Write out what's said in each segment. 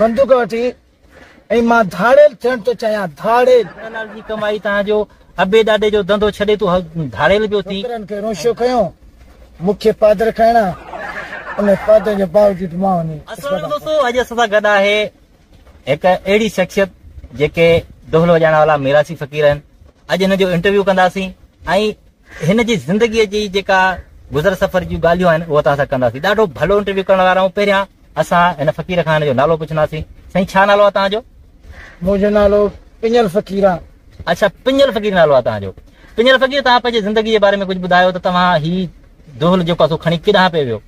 बंदूक वठी ऐं मां धाड़ेल थियण थो चाहियां। धाड़ेल दलाल जी कमाई तव्हांजो अबे ॾाॾे जो धंधो छॾे तूं धाड़ेल पियो थी। रोशो कयो मुख्य पादर खाइणा उन पादर जे बावजूद मां वञी। असलम दोस्तों अॼु असां सां गॾु आहे हिकु अहिड़ी शख्सियत जेके दोहल वॼाइण वारा मिरासी फ़क़ीर आहिनि। अॼु हिन जो इंटरव्यू कंदासीं ऐं हिन जी ज़िंदगीअ जी जेका गुज़र सफ़र जूं ॻाल्हियूं आहिनि उहो तव्हां सां कंदासीं। ॾाढो भलो इंटरव्यू करण वारा आहियूं। पहिरियां असां हिन फ़क़ीर खां हिन जो नालो पुछंदासीं। साईं छा नालो आहे तव्हांजो? मुंहिंजो नालो पिंजल फ़क़ीर आहे। अच्छा पिंजल फ़क़ीर नालो आहे तव्हांजो। पिंजल फ़क़ीर तव्हां पंहिंजी ज़िंदगी जे बारे में कुझु ॿुधायो त तव्हां हीउ धोल जेको आहे खणी केॾां पियो वियो?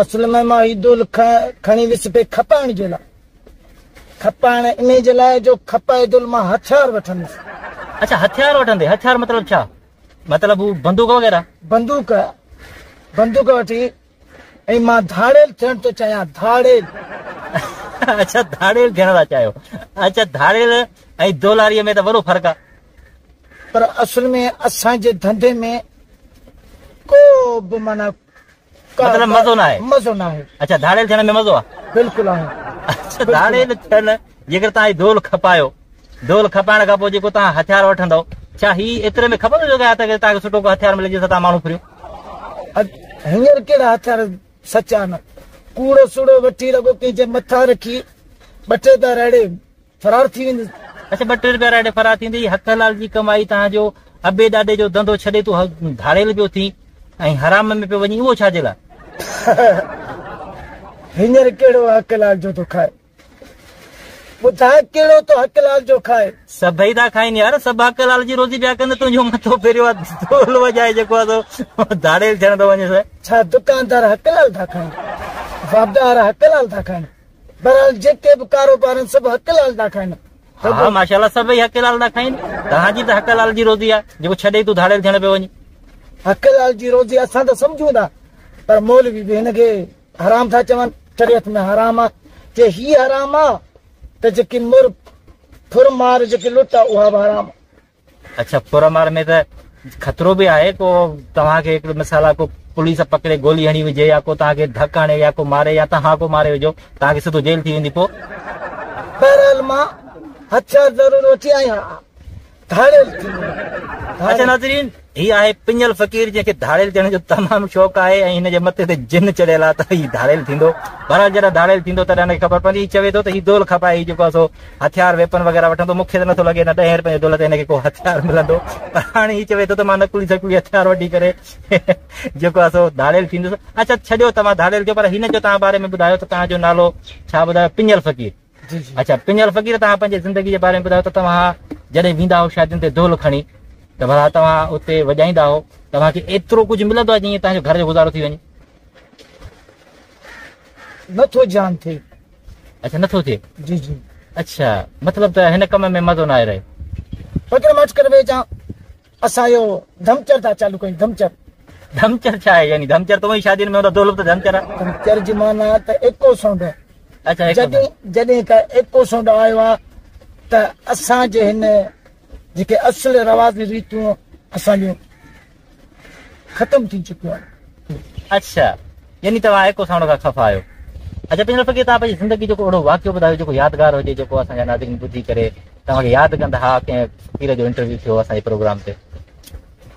असुल में मां हीउ धोल खणी वियुसि पे खपाइण जे लाइ। खपाइण इन जे लाइ जो खपाए धोल मां हथियार वठंदुसि। अच्छा हथियार वठंदे? हथियार मतिलबु छा? मतिलबु बंदूक वग़ैरह? बंदूक बंदूक वठी ऐं मां धाड़ेल थियण थो चाहियां। धाड़ेल अच्छा धाड़ेल थियण था चाहियो। अच्छा धाड़ेल ऐं धोलारीअ में त वॾो फ़र्क़ु आहे। पर असुल में असांजे धंधे में को बि माना मतिलबु मज़ो न आहे। मज़ो न आहे। अच्छा धाड़ेल थियण में मज़ो आहे? बिल्कुलु आहे। अच्छा धाड़ेल थियण जेकर तव्हां धोल खपायो, धोल खपाइण खां पोइ जेको तव्हां हथियार वठंदो छा ही एतिरे में ख़बर हुजे त तव्हांखे सुठो को हथियार मिले जंहिंसां तव्हां माण्हू फिरियो? हींअर कहिड़ा हथियार सचा न कूड़ो सूड़ो वठी रगो पंहिंजे मथां रखी ॿ टे रुपया राइडे फरार थी वेंदी। अच्छा ॿ टे रुपया राइडे फरार थींदी। हक़ हलाल जी कमाई तव्हांजो अबे ॾाॾे जो धंधो छॾे तूं धाड़ेल पियो थी ऐं हराम में पियो वञी। उहो छाजे लाइ? हींअर कहिड़ो हक़ हलाल जो थो खाए? ॿुधाए कहिड़ो तो हक़ हलाल जो खाए? सभई था खाइनि यार। सभु हक़ हलाल जी रोज़ी पिया कनि। तुंहिंजो मथो फेरियो आहे धोल वॼाए जेको आहे धाड़ेल थियण थो वञे। छा दुकानदार हक़ हलाल था खाइनि? वाबदार हक़ हलाल था खाइनि। बहरहाल जेके बि कारोबार आहिनि सभु हक़ हलाल था खाइनि। हा माशाल्लाह सभई हक़ हलाल था खाइनि। तव्हांजी त हक़ हलाल जी रोज़ी आहे जेको छॾे तूं धाड़ेल थियण पियो वञी। हक़ हलाल जी रोज़ी असां त सम्झूं था पर मौलवी बि हिनखे हराम था चवनि। शरीयत में हराम आहे। जे हीअ हराम आहे त जेकी मुर फुरमार जेकी लुट आहे उहा बि हराम आहे। अच्छा फुरमार में त ख़तरो बि आहे को तव्हांखे हिकिड़ो मिसाल आहे को पुलिस पकड़े गोली हणी हुजे या को तव्हांखे धक हणे या को मारे या तव्हां को मारे विझो तव्हांखे सिधो जेल थी वेंदी। पोइ बहरहाल मां हथियार ज़रूरु वठी आहियां धाड़ेल। अच्छा नाज़रीन हीअ आहे पिंजल फ़क़ीर जंहिंखे धाड़ेल थियण जो तमामु शौक़ु आहे ऐं हिन जे मथे ते जिन चढ़ियल आहे त हीउ धाड़ेल थींदो। बहरहाल जॾहिं धाड़ेल थींदो तॾहिं हिनखे ख़बर पवंदी। चवे थो त हीउ धोल खपाए हीउ जेको आहे सो हथियार वेपन वग़ैरह वठंदो। मूंखे त नथो लॻे हिन 10 रुपए जे धोल ते हिनखे को हथियार मिलंदो। पर हाणे हीउ चवे थो त मां नकुली सकुली हथियार वठी करे जेको आहे सो धाड़ेल थींदुसि। अच्छा छॾियो तव्हां धाड़ेल जो, पर हिन जो तव्हां बारे में ॿुधायो त तव्हांजो नालो छा ॿुधायो? पिंजल फ़क़ीर। अच्छा पिंजल फ़क़ीर तव्हां पंहिंजी ज़िंदगी जे बारे में ॿुधायो त तव्हां जॾहिं वेंदा हुआ शादियुनि ते धोल खणी त भला तव्हां उते वॼाईंदा हो तव्हांखे एतिरो कुझु मिलंदो आहे जीअं तव्हांजो घर जो गुज़ारो थी वञे? नथो जान थिए। अच्छा नथो थिए? जी जी। अच्छा मतिलबु त हिन कम में मज़ो न आहे रहे? फ़क़ीर मां करे वेचां असां इहो धमचर था चालू कयूं। धमचर? धमचर छा आहे? यानी धमचर त उहो शादियुनि में हूंदो आहे। धोल त धमचर आहे। धमचर जी माना त एको सौंड। अच्छा जॾहिं जॾहिं का एको सौंड आयो आहे त असांजे हिन जेके असल रवाज़ी रीतियूं असांजो ख़तम थी चुकियूं आहिनि। अच्छा यानी तव्हां एको साउंड खां खफ़ा आहियो। अच्छा पिंजल फ़क़ीर तव्हां पंहिंजी ज़िंदगी जो अहिड़ो वाक़ियो ॿुधायो जेको यादगार हुजे जेको असांजा नाज़रीन ॿुधी करे तव्हांखे यादि कंदा हा कंहिं फ़क़ीर जो इंटरव्यू थियो असांजे प्रोग्राम ते?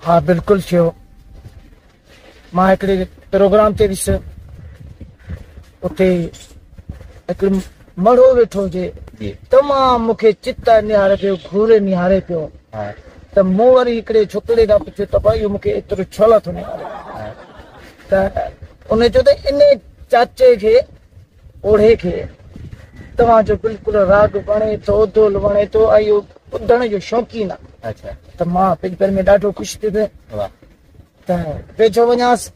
हा बिल्कुलु थियो। मां हिकिड़े प्रोग्राम ते वियुसि उते हिकिड़ो मड़ो वेठो हुजे तमामु मूंखे चिता निहारे पियो घूरे निहारे पियो त मूं वरी हिकिड़े छोकिरे खां पुछियो त भाई इहो मूंखे एतिरो छो नथो निहारे? त उन चयो त इन चाचे खे ओढ़े खे तव्हांजो बिल्कुलु राग वणे थो धोल वणे थो ऐं इहो ॿुधण जो शौक़ीन आहे। अच्छा त मां पंहिंजे पेर में ॾाढो ख़ुशि थी पियो त वेझो वञांसि।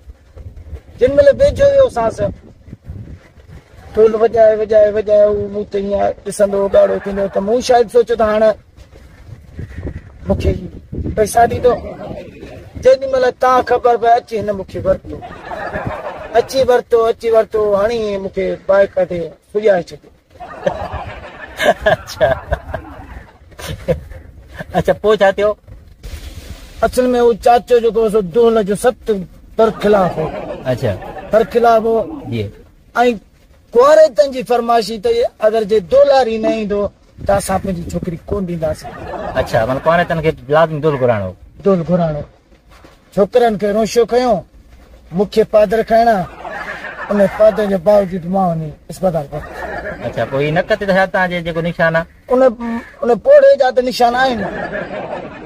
जिन महिल वेझो वियोसांसि ढोल वॼाए वॼाए वॼाए उहो मूं त ईअं ॾिसंदो ॻाढ़ो थींदो त मूं शायदि सोचियो त हाणे मूंखे पैसा ॾींदो। जेॾी महिल तव्हां ख़बर पए अची हिन मूंखे वरितो अची वरितो हाणे मूंखे बाहि काढे सुॼाए छॾियो। अच्छा अच्छा पोइ छा थियो? असुल में उहो चाचो जेको सो धोल जो सख़्तु बरख़िलाफ़ हो। अच्छा बरख़िलाफ़ हो ऐं कुआरे तंजी फरमाशी तो ये अगर जे डोलारी नहीं दो ता साप जी छोकरी कोन दीदास। अच्छा मन कुआरे तन के लाजमी डोल घुराणो छोकरन के रोशो कयो मुख्य पादर खाना उन्हें पादर जे बावजूद मावनी अस्पताल पर। अच्छा कोई नकत दहता जे को निशाना उन्हें पोड़े जाते निशाना है